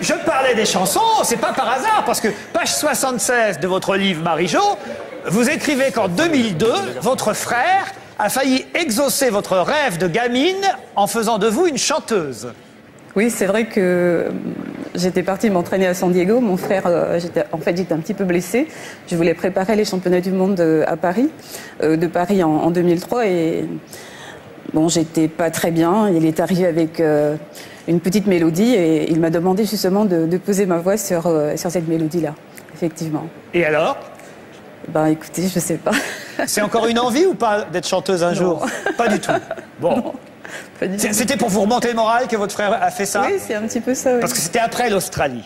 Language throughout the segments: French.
Je parlais des chansons, c'est pas par hasard, parce que page 76 de votre livre Marie-Jo, vous écrivez qu'en 2002, votre frère a failli exaucer votre rêve de gamine en faisant de vous une chanteuse. Oui, c'est vrai que j'étais partie m'entraîner à San Diego. Mon frère, j'étais un petit peu blessée. Je voulais préparer les championnats du monde à Paris, de Paris en 2003. Et bon, j'étais pas très bien. Il est arrivé avec une petite mélodie et il m'a demandé justement de poser ma voix sur cette mélodie-là, effectivement. Et alors ? Ben écoutez, je sais pas. C'est encore une envie ou pas d'être chanteuse un jour ? Pas du tout. Bon. Non. C'était pour vous remonter le moral que votre frère a fait ça? Oui, c'est un petit peu ça, oui. Parce que c'était après l'Australie.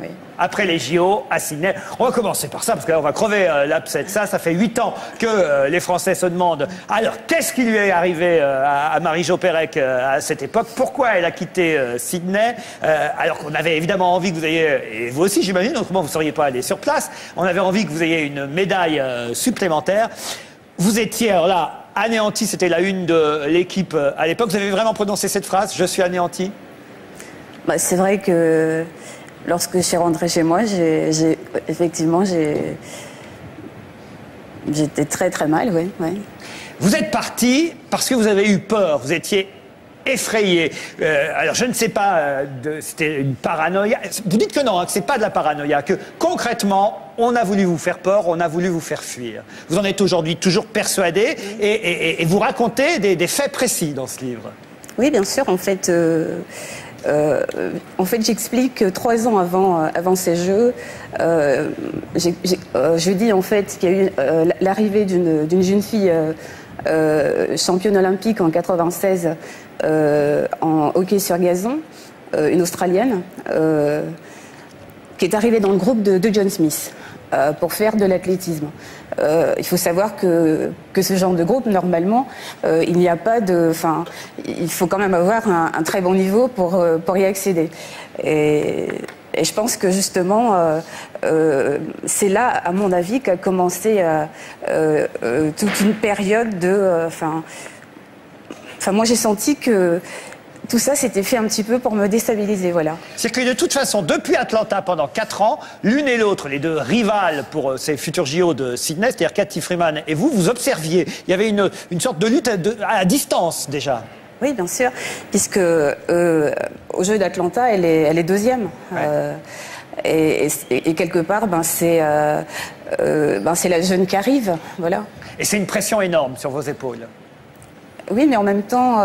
Oui. Après les JO à Sydney. On va commencer par ça, parce que là, on va crever l'abcès. Ça fait 8 ans que les Français se demandent. Alors, qu'est-ce qui lui est arrivé à Marie-Jo Pérec à cette époque? Pourquoi elle a quitté Sydney? Alors qu'on avait évidemment envie que vous ayez, et vous aussi, j'imagine, autrement vous ne seriez pas allé sur place, on avait envie que vous ayez une médaille supplémentaire. Vous étiez, alors là, anéanti, c'était la une de l'équipe à l'époque. Vous avez vraiment prononcé cette phrase, je suis anéanti? Bah, c'est vrai que lorsque je suis rentrée chez moi, j'étais très très mal, oui. Ouais. Vous êtes parti parce que vous avez eu peur, vous étiez effrayé. Alors je ne sais pas, c'était une paranoïa. Vous dites que non, hein, que ce n'est pas de la paranoïa, que concrètement, on a voulu vous faire peur, on a voulu vous faire fuir. Vous en êtes aujourd'hui toujours persuadé et vous racontez des faits précis dans ce livre. Oui, bien sûr. En fait, j'explique 3 ans avant ces Jeux. Je dis en fait qu'il y a eu l'arrivée d'une jeune fille championne olympique en 1996 en hockey sur gazon, une Australienne, qui est arrivée dans le groupe de John Smith pour faire de l'athlétisme. Il faut savoir que ce genre de groupe, normalement, il n'y a pas de... Enfin, il faut quand même avoir un très bon niveau pour y accéder. Et je pense que, justement, c'est là, à mon avis, qu'a commencé toute une période de... Enfin, moi, j'ai senti que... Tout ça, c'était fait un petit peu pour me déstabiliser, voilà. C'est que de toute façon, depuis Atlanta, pendant 4 ans, l'une et l'autre, les deux rivales pour ces futurs JO de Sydney, c'est-à-dire Cathy Freeman et vous, vous observiez. Il y avait une sorte de lutte à distance, déjà. Oui, bien sûr, puisque au jeu d'Atlanta, elle est deuxième. Ouais. Et quelque part, ben, c'est la jeune qui arrive, voilà. Et c'est une pression énorme sur vos épaules. Oui, mais en même temps...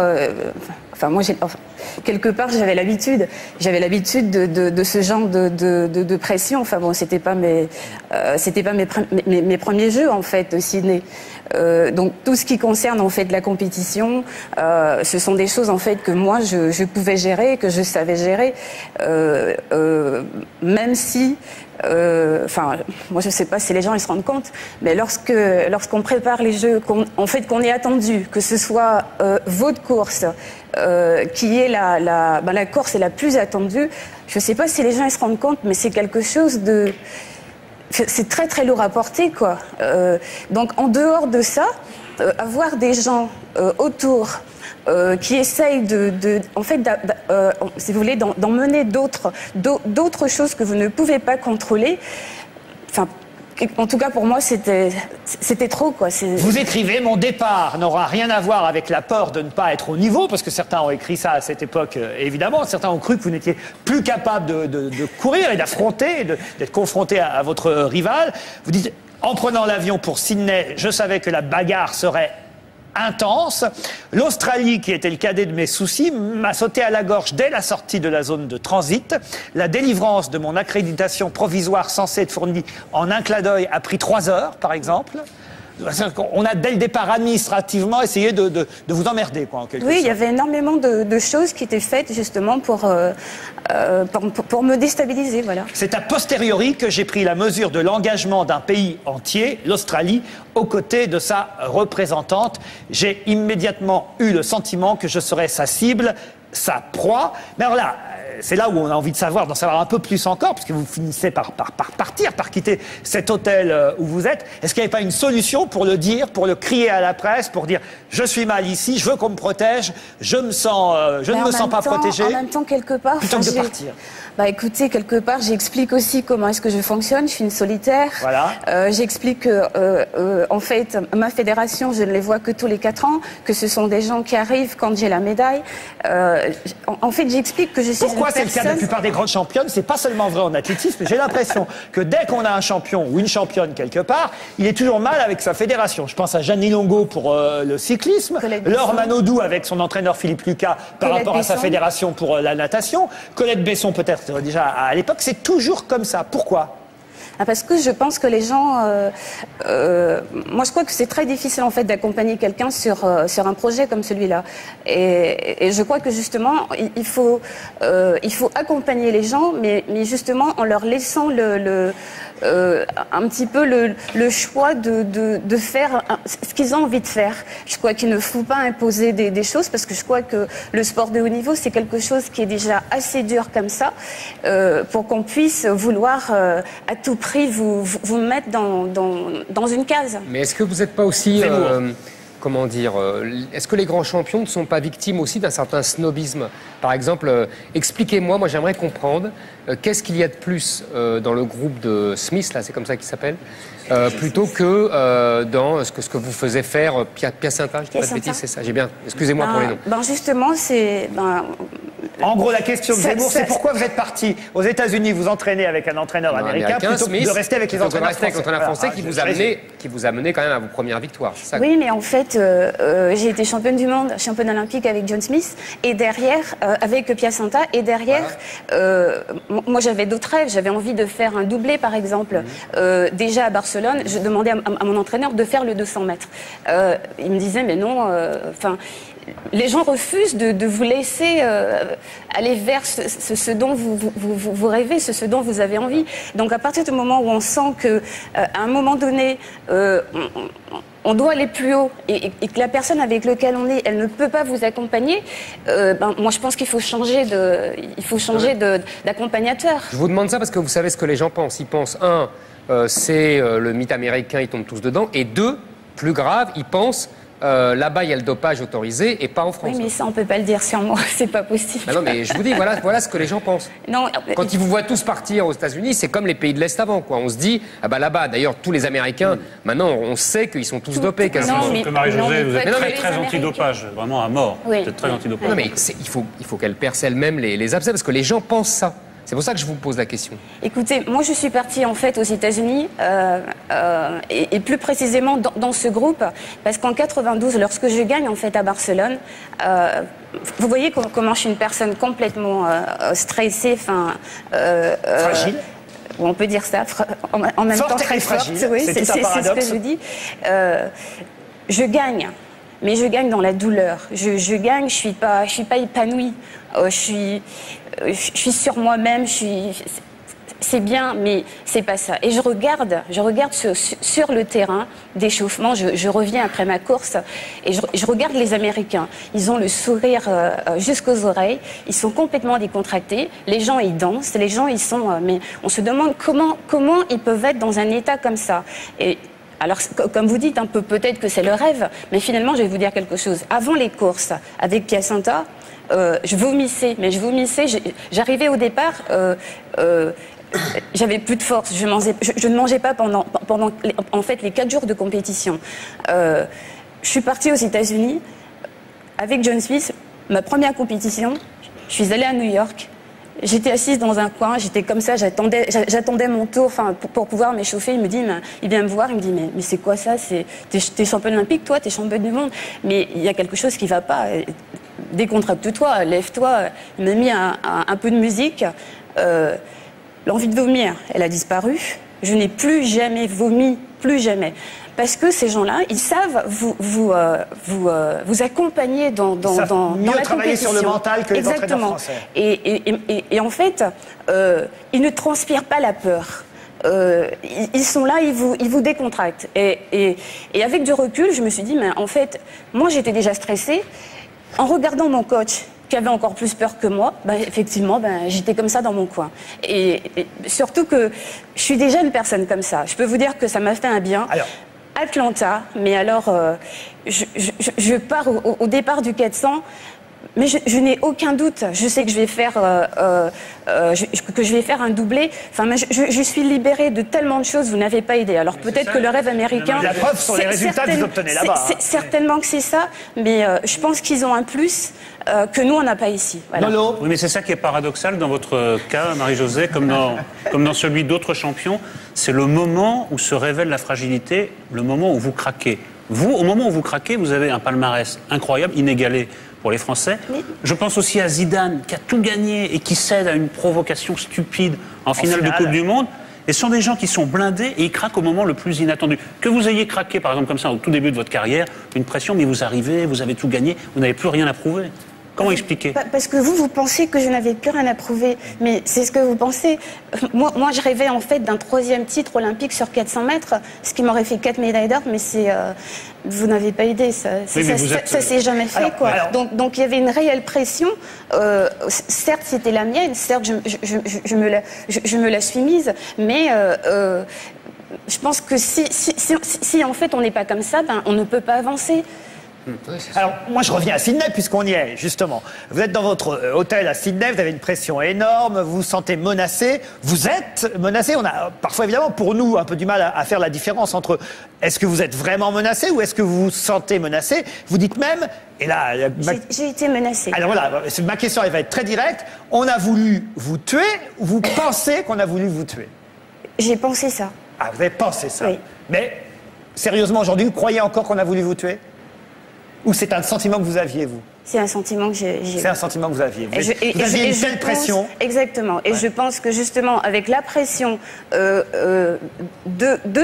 quelque part, j'avais l'habitude. J'avais l'habitude de ce genre de pression. Enfin bon, c'était pas mes premiers jeux en fait au Sydney. Donc tout ce qui concerne en fait la compétition, ce sont des choses en fait que moi je pouvais gérer, que je savais gérer, même si. Moi je sais pas si les gens ils se rendent compte, mais lorsqu'on prépare les jeux, qu'on est attendu, que ce soit votre course qui est la course est la plus attendue, je sais pas si les gens ils se rendent compte, mais c'est quelque chose de... C'est très très lourd à porter, quoi. Donc en dehors de ça, avoir des gens autour qui essayent si vous voulez, d'emmener d'autres choses que vous ne pouvez pas contrôler. Enfin, en tout cas, pour moi, c'était trop, quoi. Vous écrivez « Mon départ n'aura rien à voir avec la peur de ne pas être au niveau », parce que certains ont écrit ça à cette époque, évidemment. Certains ont cru que vous n'étiez plus capable de courir et d'affronter, d'être confronté à votre rival. Vous dites « En prenant l'avion pour Sydney, je savais que la bagarre serait intense. L'Australie, qui était le cadet de mes soucis, m'a sauté à la gorge dès la sortie de la zone de transit. La délivrance de mon accréditation provisoire censée être fournie en un clin d'œil a pris 3 heures, par exemple. » On a dès le départ administrativement essayé de vous emmerder, quoi, en quelque sorte. Oui, il y avait énormément de choses qui étaient faites justement pour me déstabiliser, voilà. C'est a posteriori que j'ai pris la mesure de l'engagement d'un pays entier, l'Australie, aux côtés de sa représentante. J'ai immédiatement eu le sentiment que je serais sa cible, sa proie. Mais alors là, c'est là où on a envie de savoir, d'en savoir un peu plus encore, puisque vous finissez par partir, par quitter cet hôtel où vous êtes. Est-ce qu'il n'y avait pas une solution pour le dire, pour le crier à la presse, pour dire « je suis mal ici, je veux qu'on me protège, je ne me sens pas protégée ». En même temps, quelque part... Plutôt que de partir. Bah écoutez, quelque part, j'explique aussi comment est-ce que je fonctionne. Je suis une solitaire. Voilà. J'explique que, en fait, ma fédération, je ne les vois que tous les 4 ans, que ce sont des gens qui arrivent quand j'ai la médaille. En fait, j'explique que je suis Pourquoi c'est le cas de la plupart des grandes championnes? C'est pas seulement vrai en athlétisme. J'ai l'impression que dès qu'on a un champion ou une championne quelque part, il est toujours mal avec sa fédération. Je pense à Jeannie Longo pour le cyclisme, Laure Manaudou avec son entraîneur Philippe Lucas par rapport à sa fédération pour la natation, Colette Besson peut-être déjà à l'époque, c'est toujours comme ça. Pourquoi? Parce que je pense que les gens... moi, je crois que c'est très difficile, en fait, d'accompagner quelqu'un sur un projet comme celui-là. Et je crois que, justement, il faut accompagner les gens, mais justement, en leur laissant un petit peu le choix de faire ce qu'ils ont envie de faire. Je crois qu'il ne faut pas imposer des choses, parce que je crois que le sport de haut niveau, c'est quelque chose qui est déjà assez dur comme ça, pour qu'on puisse vouloir à tout prix vous mettre dans une case. Mais est-ce que vous n'êtes pas aussi... Comment dire, est-ce que les grands champions ne sont pas victimes aussi d'un certain snobisme? Par exemple, expliquez-moi, moi j'aimerais comprendre, qu'est-ce qu'il y a de plus dans le groupe de Smith, là, c'est comme ça qu'il s'appelle, plutôt que dans ce que vous faisiez faire Piacenta, je dis pas de bêtises, c'est ça, j'ai bien, excusez-moi pour les noms. Ben justement, c'est... En gros, la question de Zemmour, c'est pourquoi vous êtes parti aux États-Unis vous entraîner avec un entraîneur américain plutôt que de rester avec les entraîneurs français, qui vous amenait quand même à vos premières victoires. Ça. Oui, mais en fait, j'ai été championne du monde, championne olympique avec John Smith, et derrière, avec Piacenta, et derrière, voilà. Moi j'avais d'autres rêves, j'avais envie de faire un doublé par exemple. Déjà à Barcelone, je demandais à mon entraîneur de faire le 200 mètres. Il me disait, mais non, enfin... Les gens refusent de vous laisser aller vers ce dont vous rêvez, ce dont vous avez envie. Donc à partir du moment où on sent qu'à un moment donné, on doit aller plus haut et que la personne avec laquelle on est, elle ne peut pas vous accompagner, moi je pense qu'il faut changer d'accompagnateur. Je vous demande ça parce que vous savez ce que les gens pensent. Ils pensent, un, c'est le mythe américain, ils tombent tous dedans, et deux, plus grave, ils pensent... là-bas, il y a le dopage autorisé et pas en France. Oui, mais ça, on ne peut pas le dire sur moi, c'est pas possible. Ben non, mais je vous dis, voilà ce que les gens pensent. Non, quand ils vous voient tous partir aux États-Unis, c'est comme les pays de l'Est avant, quoi. On se dit, ah bah ben là-bas, d'ailleurs, tous les Américains, maintenant, on sait qu'ils sont tous dopés. Non, Marie-José, vous êtes très anti-dopage, vraiment à mort. Oui. Vous êtes très anti-dopage. Non, mais il faut qu'elle perce elle-même les abcès, parce que les gens pensent ça. C'est pour ça que je vous pose la question. Écoutez, moi je suis partie en fait aux États-Unis et plus précisément dans ce groupe parce qu'en 92, lorsque je gagne en fait à Barcelone, vous voyez comment je suis une personne complètement stressée, enfin fragile. On peut dire ça. En même temps très forte. Oui, c'est ce que je dis. Je gagne. Mais je gagne dans la douleur. Je gagne, je suis pas épanouie. Je suis sur moi-même. C'est bien, mais c'est pas ça. Et je regarde sur le terrain d'échauffement. Je reviens après ma course et je regarde les Américains. Ils ont le sourire jusqu'aux oreilles. Ils sont complètement décontractés. Les gens, ils dansent. Les gens, ils sont. Mais on se demande comment ils peuvent être dans un état comme ça. Et alors, comme vous dites, un peu peut-être que c'est le rêve, mais finalement, je vais vous dire quelque chose. Avant les courses, avec Piacenta, je vomissais, mais je vomissais. J'arrivais au départ, j'avais plus de force. Je ne mangeais pas pendant en fait, les 4 jours de compétition. Je suis partie aux États-Unis avec John Smith, ma première compétition. Je suis allée à New York. J'étais assise dans un coin, j'étais comme ça, j'attendais mon tour pour pouvoir m'échauffer. Il me dit, il vient me voir, il me dit, mais c'est quoi ça? T'es championne olympique, toi, t'es championne du monde. Mais il y a quelque chose qui ne va pas. Décontracte-toi, lève-toi. Il m'a mis un peu de musique. L'envie de vomir, elle a disparu. Je n'ai plus jamais vomi, plus jamais. Parce que ces gens-là, ils savent vous accompagner dans la compétition. Ils savent mieux travailler sur le mental que les entraîneurs français. Et en fait, ils ne transpirent pas la peur. Ils sont là, ils vous décontractent. Et avec du recul, je me suis dit, mais en fait, moi j'étais déjà stressée. En regardant mon coach, qui avait encore plus peur que moi, effectivement, j'étais comme ça dans mon coin. Et surtout que je suis déjà une personne comme ça. Je peux vous dire que ça m'a fait un bien. Alors... Atlanta, mais alors, je pars au départ du 400, mais je n'ai aucun doute. Je sais que je vais faire, que je vais faire un doublé. Enfin, je suis libérée de tellement de choses, vous n'avez pas idée. Alors peut-être que le rêve américain... La preuve sont les résultats que vous obtenez là-bas. Certainement que c'est ça, mais je pense qu'ils ont un plus... que nous, on n'a pas ici. Voilà. Non, non. Oui, mais c'est ça qui est paradoxal dans votre cas, Marie-Josée, comme dans celui d'autres champions. C'est le moment où se révèle la fragilité, le moment où vous craquez. Vous, au moment où vous craquez, vous avez un palmarès incroyable, inégalé pour les Français. Oui. Je pense aussi à Zidane, qui a tout gagné et qui cède à une provocation stupide en finale de Coupe du Monde. Et ce sont des gens qui sont blindés et ils craquent au moment le plus inattendu. Que vous ayez craqué, par exemple, comme ça, au tout début de votre carrière, une pression, mais vous arrivez, vous avez tout gagné, vous n'avez plus rien à prouver. Comment expliquer? Parce que vous pensez que je n'avais plus rien à prouver. Mais c'est ce que vous pensez. Moi, je rêvais en fait d'un 3e titre olympique sur 400 mètres, ce qui m'aurait fait 4 médailles d'or, mais c'est... Vous n'avez pas idée, ça s'est jamais fait. Alors, quoi. Alors... Donc il y avait une réelle pression. Certes, c'était la mienne, certes, je me la suis mise, mais... je pense que si en fait on n'est pas comme ça, on ne peut pas avancer. Alors, moi, je reviens à Sydney, puisqu'on y est, justement. Vous êtes dans votre hôtel à Sydney, vous avez une pression énorme, vous vous sentez menacé, vous êtes menacé. On a parfois, évidemment, pour nous, un peu du mal à faire la différence entre est-ce que vous êtes vraiment menacé ou est-ce que vous vous sentez menacé. Vous dites même... Et là, j'ai été menacée. Alors voilà, ma question, elle va être très directe. On a voulu vous tuer, vous pensez qu'on a voulu vous tuer? J'ai pensé ça. Ah, vous avez pensé ça? Oui. Mais, sérieusement, aujourd'hui, vous croyez encore qu'on a voulu vous tuer? Ou c'est un sentiment que vous aviez, vous? C'est un sentiment que j'ai... C'est un sentiment que vous aviez. Vous aviez une telle pression. Exactement. Et je pense que justement, avec la pression de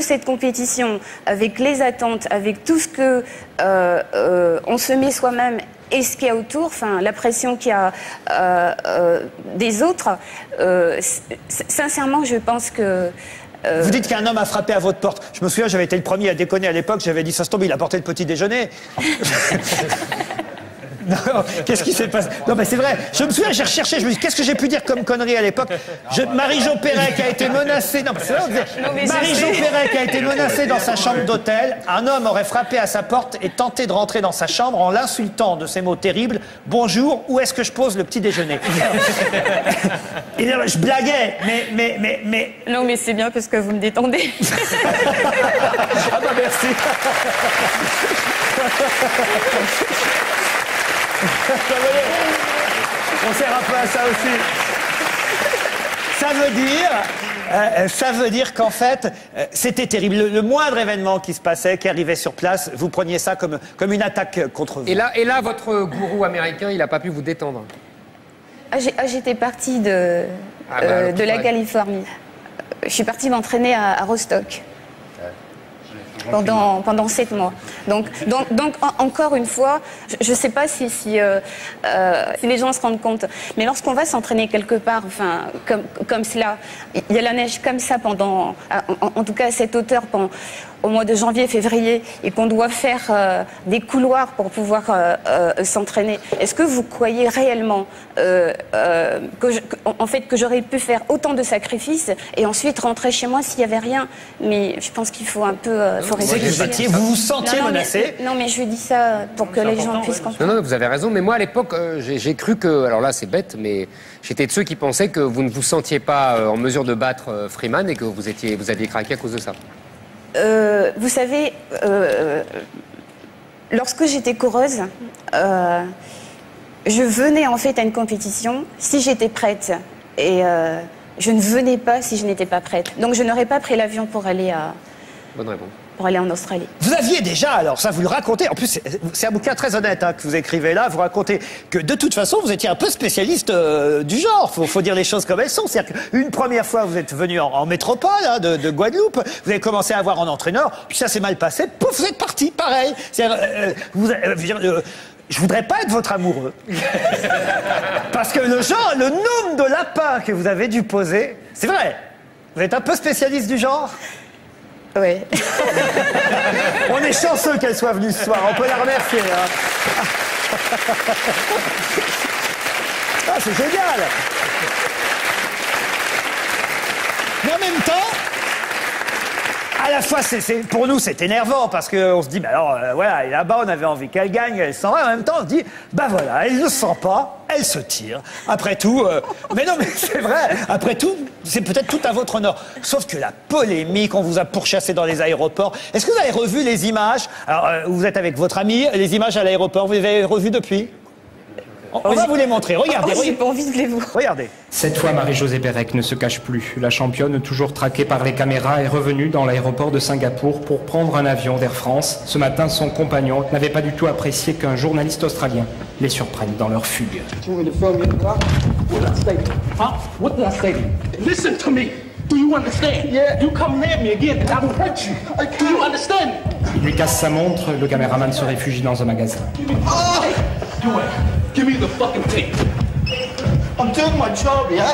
cette compétition, avec les attentes, avec tout ce que on se met soi-même et ce qu'il y a autour, enfin, la pression qu'il y a des autres, sincèrement, je pense que... Vous dites qu'un homme a frappé à votre porte. Je me souviens, j'avais été le premier à déconner à l'époque. J'avais dit, ça se tombe, il a porté le petit déjeuner. Qu'est-ce qui s'est passé? Non, mais c'est vrai. Je me souviens, j'ai recherché. Je me dis, qu'est-ce que j'ai pu dire comme connerie à l'époque? Marie-José Pérec a été menacée. Non, mais Marie-José Pérec a été menacée dans sa chambre d'hôtel. Un homme aurait frappé à sa porte et tenté de rentrer dans sa chambre en l'insultant de ces mots terribles. Bonjour, où est-ce que je pose le petit déjeuner? Et là, je blaguais, Non, mais c'est bien parce que vous me détendez. Ah bah merci. On sert un peu à ça aussi. Ça veut dire qu'en fait, c'était terrible. Le moindre événement qui se passait, qui arrivait sur place, vous preniez ça comme une attaque contre vous. Et là, votre gourou américain, il n'a pas pu vous détendre. J'étais partie de la Californie. Je suis partie m'entraîner à Rostock. Pendant 7 mois. Donc encore une fois, je ne sais pas si les gens se rendent compte, mais lorsqu'on va s'entraîner quelque part, enfin, comme cela, il y a la neige comme ça pendant, en tout cas à cette hauteur, au mois de janvier, février, et qu'on doit faire des couloirs pour pouvoir s'entraîner. Est-ce que vous croyez réellement que j'aurais pu faire autant de sacrifices et ensuite rentrer chez moi s'il n'y avait rien? Mais je pense qu'il faut un peu... Vous vous sentiez menacé? Non, mais je dis ça pour que les gens puissent comprendre. Non, non, vous avez raison. Mais moi, à l'époque, j'ai cru que... Alors là, c'est bête, mais j'étais de ceux qui pensaient que vous ne vous sentiez pas en mesure de battre Freeman et que vous alliez craquer à cause de ça. Vous savez, lorsque j'étais coureuse, je venais en fait à une compétition si j'étais prête. Et je ne venais pas si je n'étais pas prête. Donc je n'aurais pas pris l'avion pour aller à... Bonne réponse. Pour aller en Australie. Vous aviez déjà, alors ça vous le racontez, en plus c'est un bouquin très honnête hein, que vous écrivez là, vous racontez que de toute façon vous étiez un peu spécialiste du genre, faut dire les choses comme elles sont, c'est-à-dire qu'une première fois vous êtes venu en métropole hein, de Guadeloupe, vous avez commencé à avoir un entraîneur, puis ça s'est mal passé, pouf vous êtes parti, pareil, je voudrais pas être votre amoureux. Parce que le nombre de lapins que vous avez dû poser, c'est vrai, vous êtes un peu spécialiste du genre. Oui. On est chanceux qu'elle soit venue ce soir, on peut la remercier. Hein. ça, c'est génial. Mais en même temps... à la fois, pour nous, c'est énervant parce qu'on se dit, bah alors, voilà, et là-bas, on avait envie qu'elle gagne, elle s'en va. En même temps, on se dit, bah voilà, elle ne sent pas, elle se tire. Après tout, mais non, mais c'est vrai, après tout, c'est peut-être tout à votre honneur. Sauf que la polémique, on vous a pourchassé dans les aéroports. Est-ce que vous avez revu les images? Alors, vous êtes avec votre ami, les images à l'aéroport, vous les avez revues depuis? On va vous les montrer, regardez. J'ai pas envie de les voir. Regardez. Cette fois, Marie-José Pérec ne se cache plus. La championne, toujours traquée par les caméras, est revenue dans l'aéroport de Singapour pour prendre un avion d'Air France. Ce matin, son compagnon n'avait pas du tout apprécié qu'un journaliste australien les surprenne dans leur fugue. Listen to me. Do you understand? Yeah. You come near me again and I will hurt you. Do you understand? Il lui casse sa montre, le caméraman se réfugie dans un magasin. Oh. Give me the fucking tape. I'm doing my job, yeah.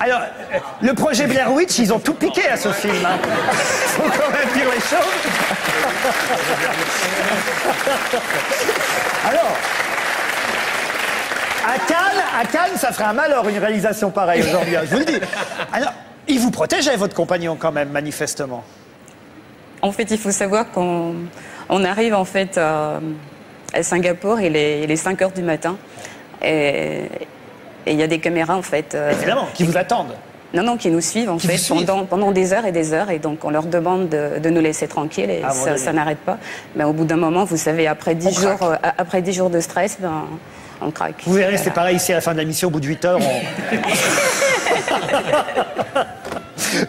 Alors, le projet Blair Witch, ils ont tout piqué à ce film. Hein. Ils sont quand même pire les choses. Alors, à Cannes, ça ferait un malheur une réalisation pareille aujourd'hui. Je vous le dis. Alors, il vous protégeait votre compagnon quand même, manifestement. En fait, il faut savoir qu'on arrive en fait. À Singapour, il est 5 heures du matin et il y a des caméras en fait. Évidemment, qui vous attendent. Non, non, qui nous suivent en fait pendant des heures et des heures, et donc on leur demande de nous laisser tranquilles et ça n'arrête pas. Mais au bout d'un moment, vous savez, après 10 jours de stress, ben, on craque. Vous verrez, c'est pareil ici à la fin de la mission, au bout de 8 heures, on...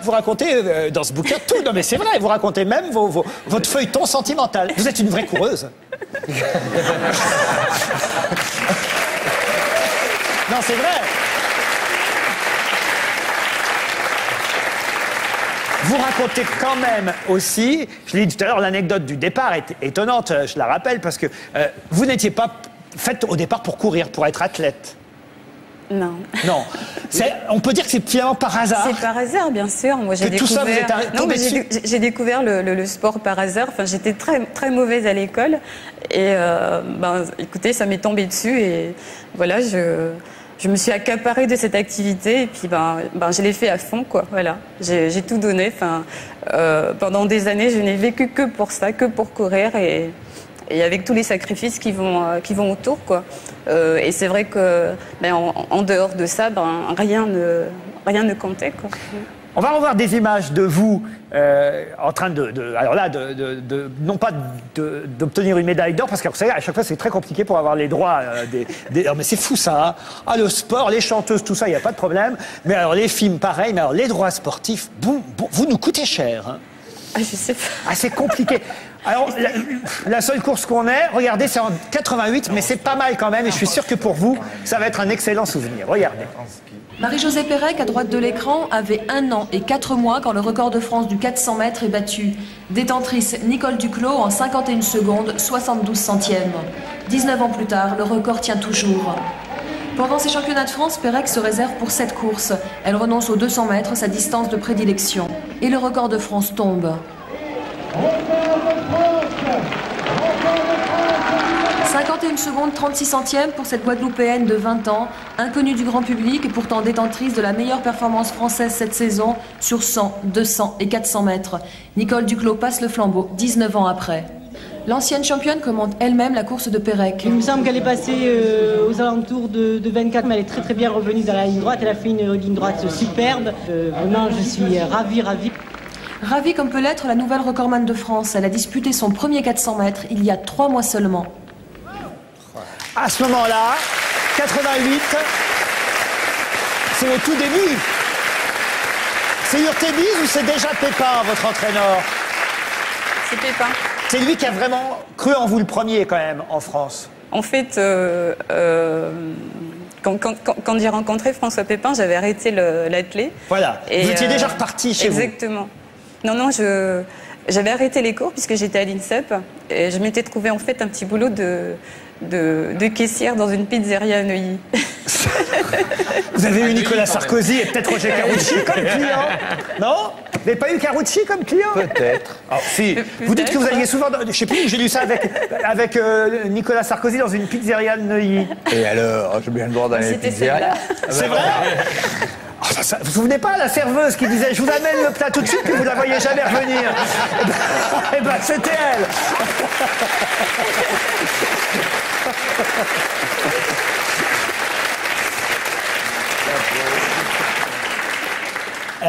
Vous racontez dans ce bouquin tout, non mais c'est vrai, vous racontez même votre feuilleton sentimental. Vous êtes une vraie coureuse. Non, c'est vrai. Vous racontez quand même aussi, je l'ai dit tout à l'heure, l'anecdote du départ est étonnante, je la rappelle, parce que vous n'étiez pas faite au départ pour courir, pour être athlète. Non. Non. On peut dire que c'est finalement par hasard. C'est par hasard, bien sûr. Moi, j'ai découvert... j'ai découvert le sport par hasard. Enfin, j'étais très, très mauvaise à l'école. Et ben, écoutez, ça m'est tombé dessus. Et voilà, je me suis accaparée de cette activité. Et puis, ben, je l'ai fait à fond, quoi. Voilà. J'ai tout donné. Enfin, pendant des années, je n'ai vécu que pour ça, que pour courir. Et avec tous les sacrifices qui vont autour, quoi. Et c'est vrai que, ben, en dehors de ça, ben, rien ne comptait, quoi. On va revoir des images de vous en train non pas d'obtenir une médaille d'or, parce que vous savez, à chaque fois c'est très compliqué pour avoir les droits. Non, mais c'est fou ça, hein. Ah, le sport, les chanteuses, tout ça, il n'y a pas de problème. Mais alors les films, pareil. Mais alors les droits sportifs, boum, boum, vous nous coûtez cher, hein. Ah, je sais pas. Ah, c'est compliqué. Alors, la seule course qu'on ait, regardez, c'est en 88, mais c'est pas mal quand même, et je suis sûr que pour vous, ça va être un excellent souvenir. Regardez. Marie-José Pérec, à droite de l'écran, avait 1 an et 4 mois quand le record de France du 400 mètres est battu. Détentrice Nicole Duclos en 51 secondes, 72 centièmes. 19 ans plus tard, le record tient toujours. Pendant ces championnats de France, Pérec se réserve pour 7 courses. Elle renonce aux 200 mètres, sa distance de prédilection. Et le record de France tombe. 51 secondes 36 centièmes pour cette Guadeloupéenne de 20 ans, inconnue du grand public et pourtant détentrice de la meilleure performance française cette saison sur 100, 200 et 400 mètres. Nicole Duclos passe le flambeau 19 ans après. L'ancienne championne commente elle-même la course de Pérec. Il me semble qu'elle est passée aux alentours de 24, mais elle est très très bien revenue dans la ligne droite. Elle a fait une ligne droite superbe. Vraiment, je suis ravie. Ravie comme peut l'être la nouvelle recordman de France. Elle a disputé son premier 400 mètres il y a 3 mois seulement. À ce moment-là, 88, c'est le tout début. C'est Urtebise ou c'est déjà Pépin, votre entraîneur? C'est Pépin. C'est lui qui a vraiment cru en vous le premier, quand même, en France. En fait, quand j'ai rencontré François Pépin, j'avais arrêté l'athlé. Voilà, et vous étiez déjà reparti chez exactement. Vous. Exactement. Non, non, j'avais arrêté les cours puisque j'étais à l'INSEP. Et je m'étais trouvé, en fait, un petit boulot de caissière dans une pizzeria à Neuilly. Vous avez eu Nicolas Sarkozy et peut-être Roger Carucci comme client, non? Vous n'avez pas eu Carucci comme client? Peut-être. Si. Vous dites que vous alliez souvent... Je ne sais plus, j'ai lu ça avec Nicolas Sarkozy dans une pizzeria de Neuilly. Et alors, j'ai bien le droit d'aller à la pizzeria. C'est vrai? Ça, vous vous souvenez pas la serveuse qui disait « Je vous amène le plat tout de suite » puis vous la voyez jamais revenir. Eh ben, c'était elle.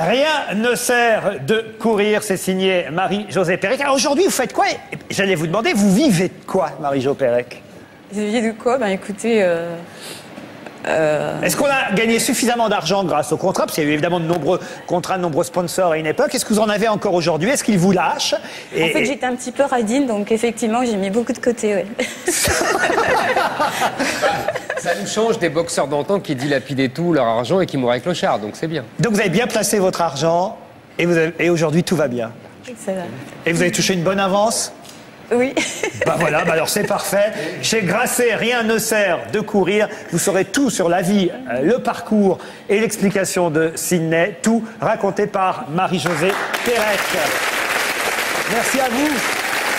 Rien ne sert de courir, c'est signé Marie-José Pérec. Alors aujourd'hui, vous faites quoi? J'allais vous demander, vous vivez de quoi, Marie-José Pérec? Vous vivez de quoi? Ben écoutez... Est-ce qu'on a gagné suffisamment d'argent grâce au contrat? Parce qu'il y a eu évidemment de nombreux contrats, de nombreux sponsors à une époque. Est-ce que vous en avez encore aujourd'hui? Est-ce qu'ils vous lâchent? En fait, j'étais un petit peu radine, donc effectivement, j'ai mis beaucoup de côté, ouais. Ça nous change des boxeurs d'antan qui dilapidaient tout leur argent et qui mouraient clochard, donc c'est bien. Donc vous avez bien placé votre argent et aujourd'hui, tout va bien. Ça va. Et vous avez touché une bonne avance? Oui. Bah voilà, bah alors c'est parfait. Chez Grasset, rien ne sert de courir. Vous saurez tout sur la vie, le parcours et l'explication de Sidney. Tout raconté par Marie-José Pérec. Merci à vous.